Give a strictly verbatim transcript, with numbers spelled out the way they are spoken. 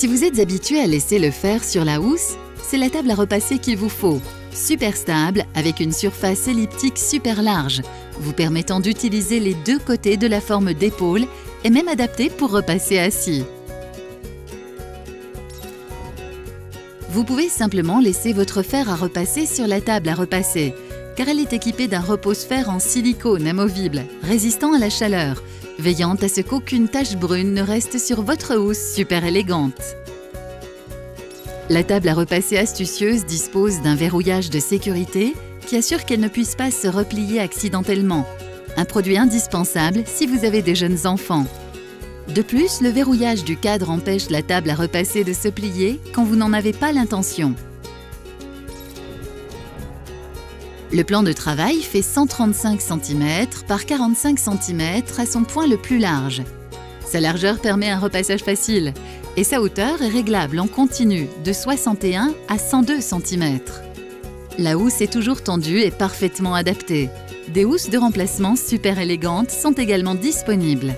Si vous êtes habitué à laisser le fer sur la housse, c'est la table à repasser qu'il vous faut. Super stable, avec une surface elliptique super large, vous permettant d'utiliser les deux côtés de la forme d'épaule et même adaptée pour repasser assis. Vous pouvez simplement laisser votre fer à repasser sur la table à repasser, car elle est équipée d'un repose-fer en silicone amovible, résistant à la chaleur, veillant à ce qu'aucune tache brune ne reste sur votre housse super élégante. La table à repasser astucieuse dispose d'un verrouillage de sécurité qui assure qu'elle ne puisse pas se replier accidentellement. Un produit indispensable si vous avez des jeunes enfants. De plus, le verrouillage du cadre empêche la table à repasser de se plier quand vous n'en avez pas l'intention. Le plan de travail fait cent trente-cinq centimètres par quarante-cinq centimètres à son point le plus large. Sa largeur permet un repassage facile. Et sa hauteur est réglable en continu de soixante et un à cent deux centimètres. La housse est toujours tendue et parfaitement adaptée. Des housses de remplacement super élégantes sont également disponibles.